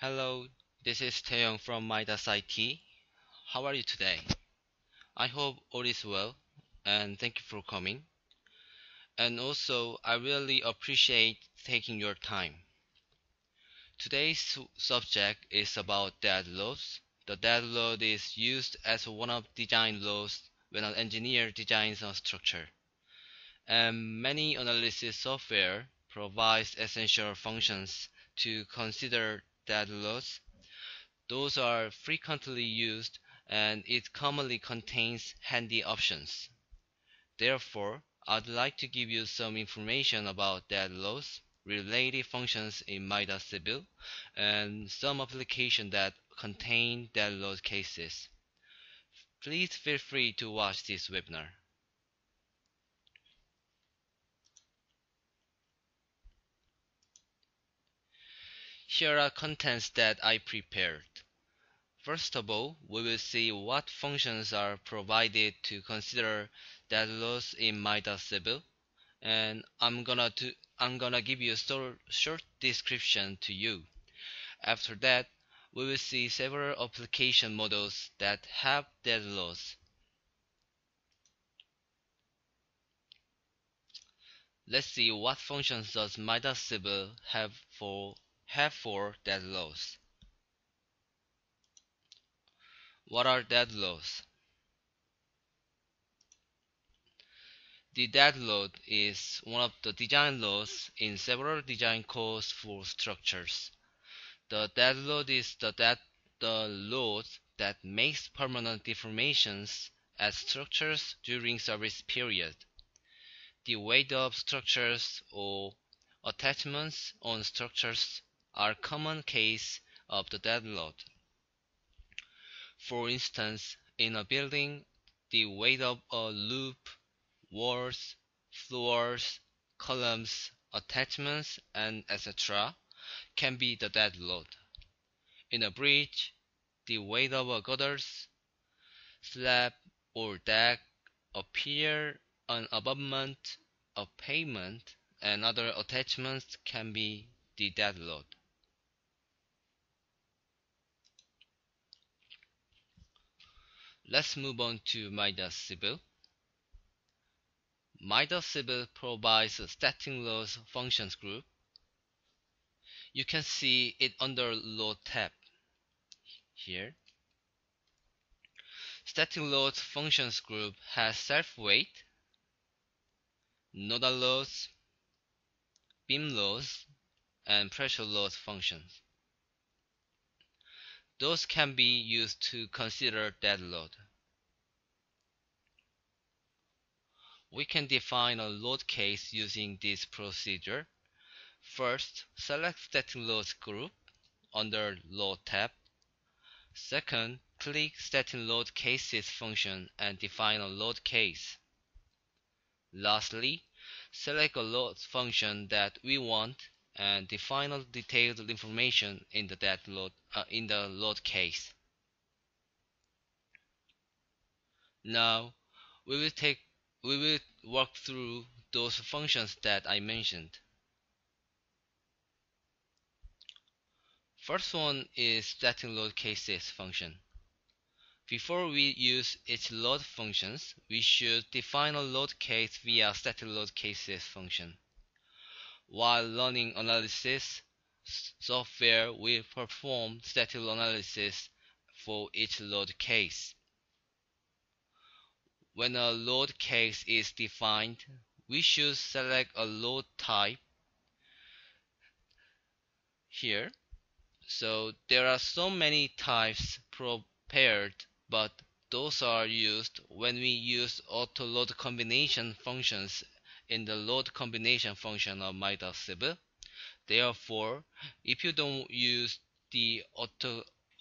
Hello, this is Taeyong from Midas IT. How are you today? I hope all is well and thank you for coming. And also, I really appreciate taking your time. Today's subject is about dead loads. The dead load is used as one of design loads when an engineer designs a structure. And many analysis software provides essential functions to consider dead loads. Those are frequently used and it commonly contains handy options. Therefore, I'd like to give you some information about dead loads, related functions in MIDAS Civil, and some applications that contain dead load cases. Please feel free to watch this webinar. Here are contents that I prepared. First of all, we will see what functions are provided to consider dead loads in MIDAS Civil, and I'm gonna give you a short description to you. After that, we will see several application models that have dead loads. Let's see what functions does MIDAS Civil have for dead loads. What are dead loads? The dead load is one of the design loads in several design codes for structures. The dead load is the load that makes permanent deformations at structures during service period. The weight of structures or attachments on structures are common case of the dead load. For instance, in a building, the weight of a loop, walls, floors, columns, attachments, and etc. can be the dead load. In a bridge, the weight of a gutters, slab or deck, a pier, an abutment, a pavement, and other attachments can be the dead load. Let's move on to MIDAS Civil. MIDAS Civil provides a static loads functions group. You can see it under Load tab here. Static loads functions group has self-weight, nodal loads, beam loads, and pressure loads functions. Those can be used to consider dead load. We can define a load case using this procedure. First, select static loads group under Load tab. Second, click static load cases function and define a load case. Lastly, select a load function that we want and define all detailed information in the load case. Now, we will walk through those functions that I mentioned. First one is static load cases function. Before we use its load functions, we should define a load case via static load cases function. While running analysis software, will perform static analysis for each load case. When a load case is defined, we should select a load type here. So there are so many types prepared, but those are used when we use auto load combination functions in the load combination function of MIDAS Civil. Therefore, if you don't use the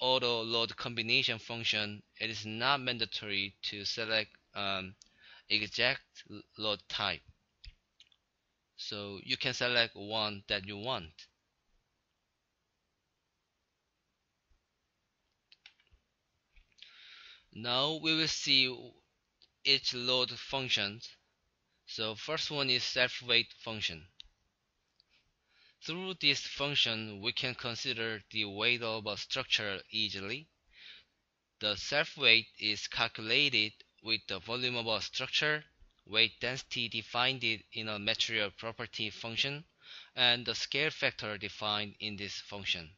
auto load combination function, it is not mandatory to select exact load type. So you can select one that you want. Now we will see each load functions. So first one is self-weight function. Through this function, we can consider the weight of a structure easily. The self-weight is calculated with the volume of a structure, weight density defined in a material property function, and the scale factor defined in this function.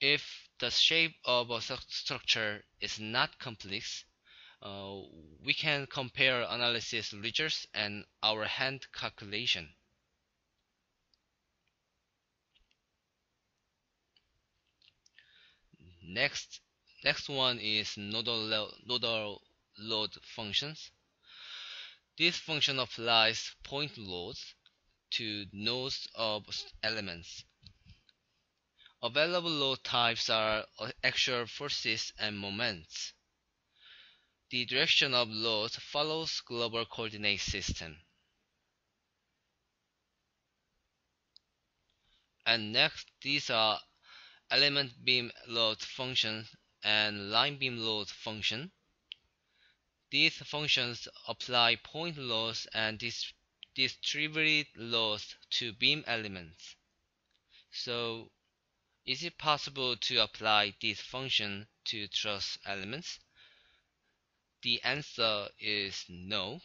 If the shape of a structure is not complex, we can compare analysis results and our hand calculation. Next one is nodal load functions. This function applies point loads to nodes of elements. Available load types are axial forces and moments. The direction of load follows global coordinate system. And next, these are element beam load function and line beam load function. These functions apply point loads and distributed loads to beam elements. So, is it possible to apply this function to truss elements? The answer is no.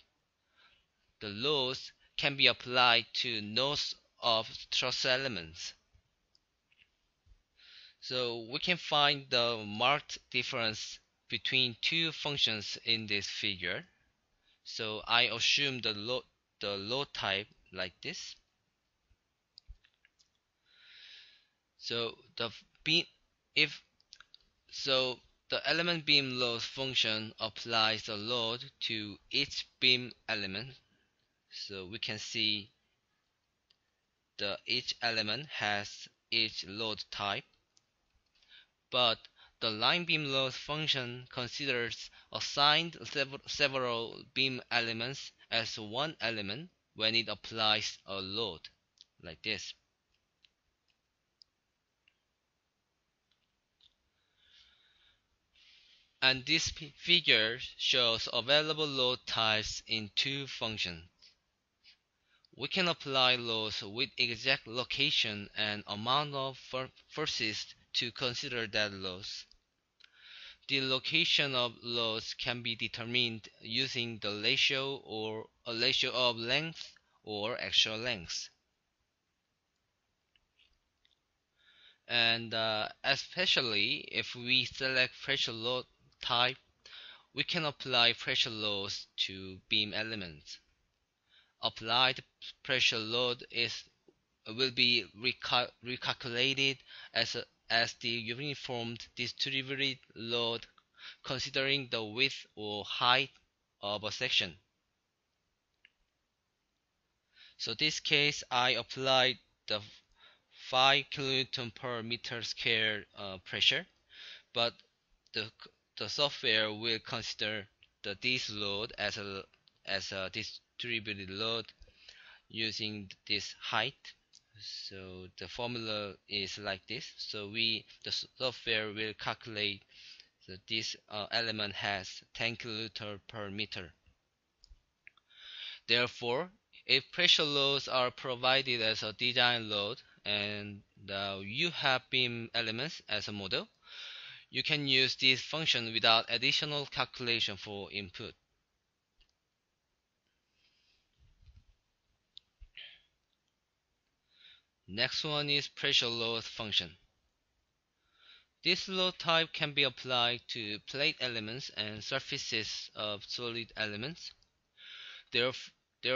The loads can be applied to nodes of truss elements. So we can find the marked difference between two functions in this figure. So I assume the load type like this. So the element beam load function applies the load to each beam element. So we can see each element has each load type. But the line beam load function considers assigned several beam elements as one element when it applies a load, like this. And this figure shows available load types in two functions. We can apply loads with exact location and amount of forces to consider that loads. The location of loads can be determined using the ratio or a ratio of length or actual length. And especially if we select pressure load type, we can apply pressure loads to beam elements. Applied pressure load will be recalculated as the uniform distributed load, considering the width or height of a section. So this case, I applied the 5 kN/m² pressure, but the software will consider this load as a distributed load using this height. So the formula is like this. So the software will calculate that this element has 10 kN/m. Therefore, if pressure loads are provided as a design load and you have beam elements as a model, you can use this function without additional calculation for input. Next one is pressure load function. This load type can be applied to plate elements and surfaces of solid elements. There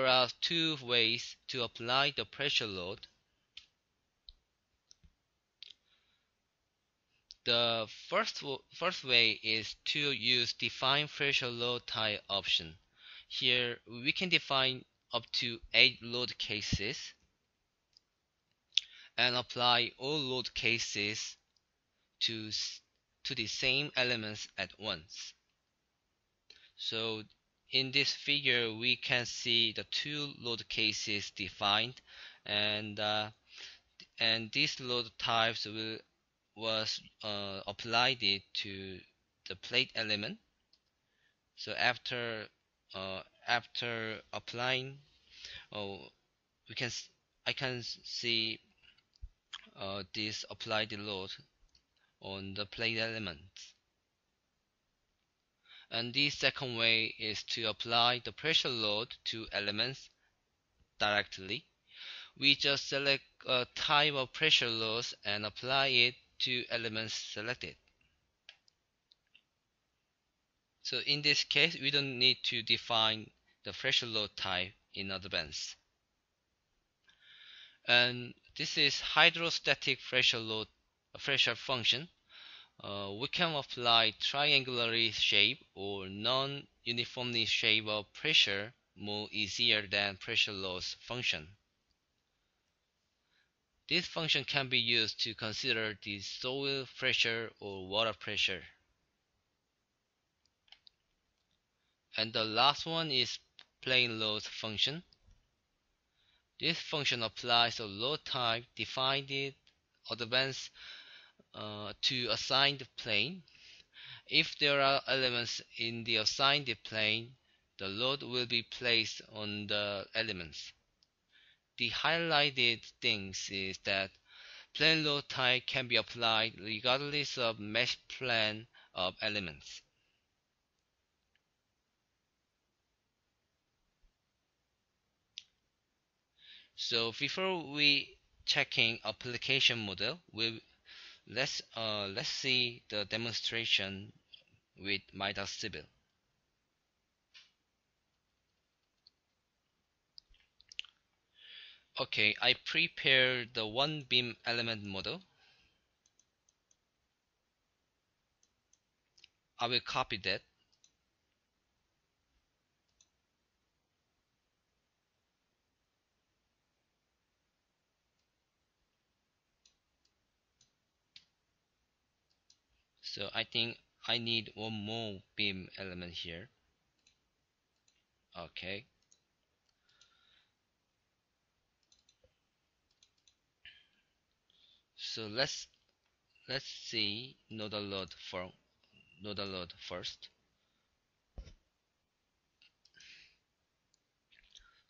are two ways to apply the pressure load. The first way is to use define pressure load type option. Here we can define up to 8 load cases and apply all load cases to the same elements at once. So in this figure we can see the two load cases defined, and these load types was applied to the plate element. So after applying, I can see this applied load on the plane elements. And the second way is to apply the pressure load to elements directly. We just select a type of pressure loss and apply it to elements selected. So in this case, we don't need to define the pressure load type in advance. And this is hydrostatic pressure load pressure function. We can apply triangularly shape or non-uniformly shape of pressure more easier than pressure loss function. This function can be used to consider the soil pressure or water pressure. And the last one is plane load function. This function applies a load type defined in advance to assigned plane. If there are elements in the assigned plane, the load will be placed on the elements. The highlighted things is that plane load type can be applied regardless of mesh plan of elements. So before we checking application model, let's see the demonstration with MIDAS Civil. Okay, I prepared the one beam element model. I will copy that. So I think I need one more beam element here. Okay. So let's see nodal load for nodal load first.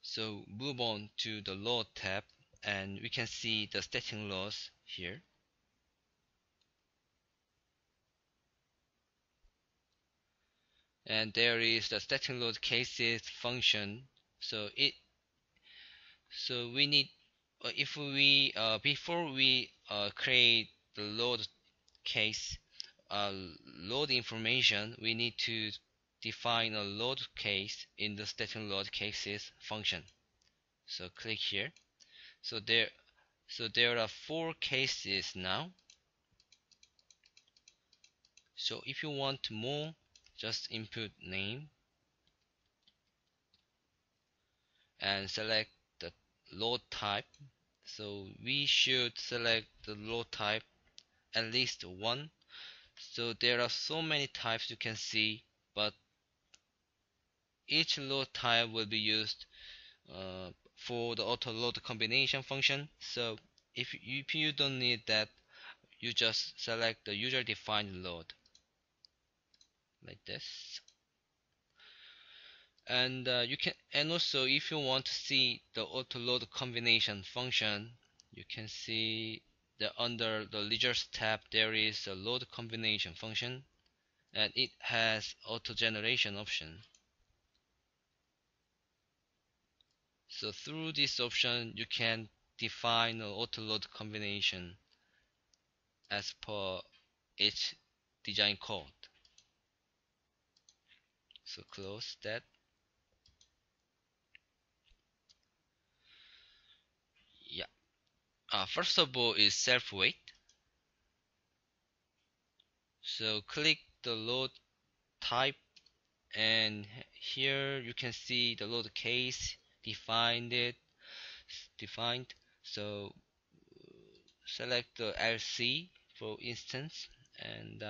So move on to the load tab, and we can see the static loss here. And there is the static load cases function. So we need before we create the load case load information, we need to define a load case in the static load cases function. So click here. So there are four cases now. So if you want more, just input name and select the load type. So we should select the load type at least one. So there are so many types you can see, but each load type will be used for the auto load combination function. So if you don't need that, you just select the user defined load like this. And also if you want to see the auto load combination function, you can see that under the ledgers tab there is a load combination function, and it has auto generation option. So through this option you can define an auto load combination as per each design code. So close that. Yeah. First of all is self weight. So click the load type, and here you can see the load case defined. So select the LC for instance, and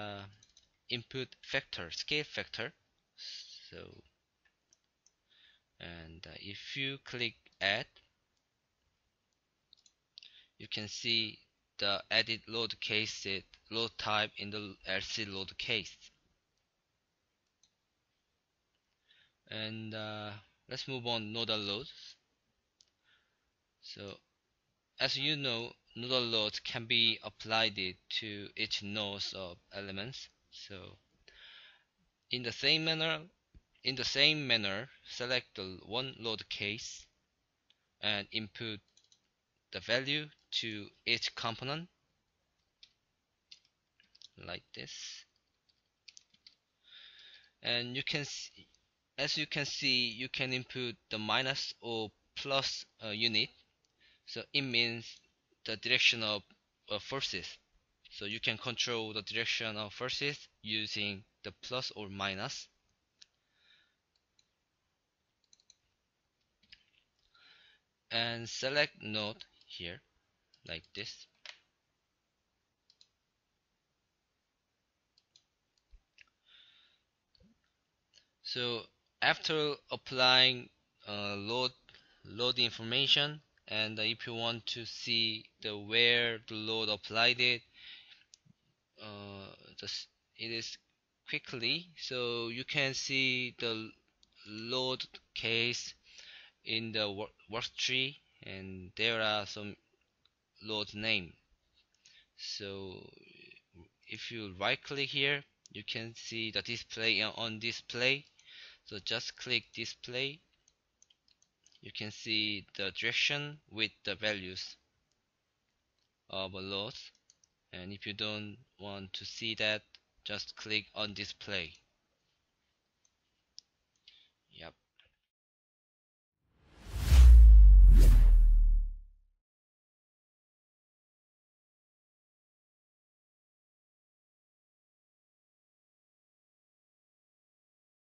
input factor, scale factor. So, and if you click add, you can see the added load case load type in the LC load case. And let's move on nodal loads. So as you know, noodle loads can be applied to each nodes of elements. So in the same manner, select the one load case and input the value to each component like this. And you can see, as you can see, you can input the minus or plus unit, so it means the direction of forces. So you can control the direction of forces using the plus or minus. And select node here like this. So after applying load information, and if you want to see where the load applied it, it is quickly. So you can see the load case in the work tree, and there are some load name. So if you right click here, you can see the display on display. So just click display. You can see the direction with the values of a load. And if you don't want to see that, just click on display.